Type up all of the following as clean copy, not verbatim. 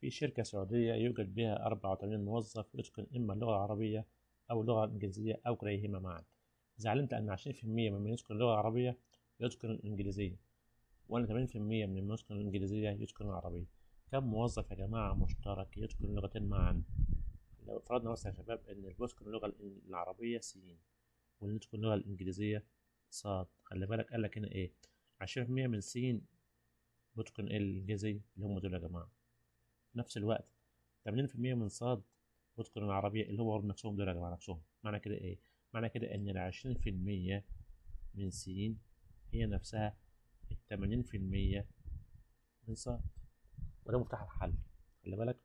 في شركة سعودية يوجد بها 84 موظف يتقن إما اللغة العربية أو اللغة الإنجليزية أو كليهما معا. إذا علمت أن 20% من يتقن اللغة العربية يتقن الإنجليزية، وأن 80% من يتقن الإنجليزية يتقن العربية، كم موظف يا جماعة مشترك يتقن اللغتين معا؟ لو فرضنا مثلا يا شباب إن اللي بيتقن اللغة العربية س، واللي يتقن اللغة الإنجليزية ص. خلي بالك قال لك هنا إيه، 10% من س بيتقن الإنجليزية اللي هم دول يا جماعة. في نفس الوقت 80% من صاد بتقن العربية اللي هو نفسهم دول يا جماعة نفسهم. معنى كده إيه؟ معنى كده إن 20% من س هي نفسها 80% من صاد، وده مفتاح الحل. خلي بالك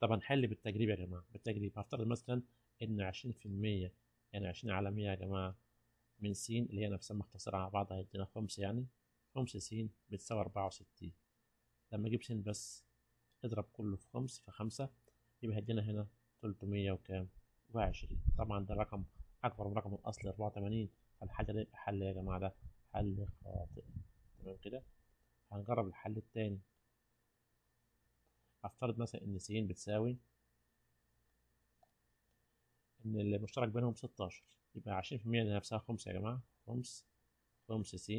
طبعا حل بالتجريب يا جماعة، بالتجريب. هفترض مثلا إن 20% يعني 20 عالمية يا جماعة من س اللي هي نفسها مختصرة على بعضها هيدينا 5، يعني 5 س بتساوي 64. لما أجيب س بس اضرب كله في 5 في 5 يبقى هيدينا هنا 320. طبعا ده رقم اكبر من رقم الاصل 84، فالحل ده حل يا جماعه، ده حل خاطئ. تمام كده. هنجرب الحل التاني. افترض مثلا ان س بتساوي ان المشترك بينهم 16، يبقى 20% نفسها 5 يا جماعه، 5 س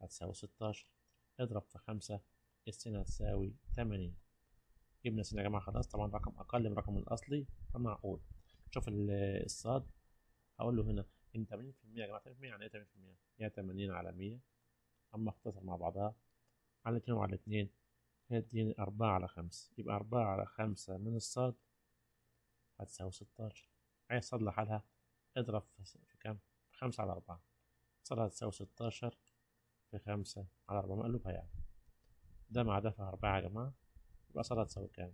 هتساوي 16، اضرب في 5 السنة هتساوي 80. جبنا سنة يا جماعة خلاص، طبعا رقم أقل من الرقم الأصلي فمعقول. شوف الصاد، هقول له هنا إن 80% يا جماعة، 80% يعني إيه 80%؟ يعني 80 على 100، أما اختصر مع بعضها على 2 وعلى 2 هتديني 4 على 5، يبقى 4 على 5 من الصاد هتساوي 16. عايز صاد لحالها اضرب في كام؟ في 5 على 4. صاد هتساوي 16 في 5 على 4 مقلوبها يعني. ده مع ده في 4 يا جماعة، يبقى صاد هتساوي كام؟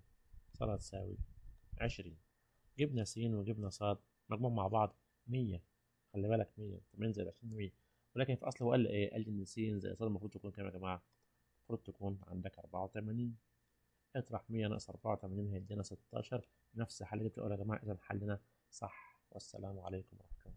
صاد هتساوي 20. جبنا س وجبنا صاد مجموعهم مع بعض 100. خلي بالك 100، 80 زائد 20 100. ولكن في أصل هو قال إيه؟ قال لي إن س زائد صاد المفروض تكون كام يا جماعة؟ المفروض تكون عندك 84. اطرح 100 ناقص 84 هيدينا 16. نفس الحل اللي جبته الأول يا جماعة، إذا حلنا صح. والسلام عليكم ورحمة الله.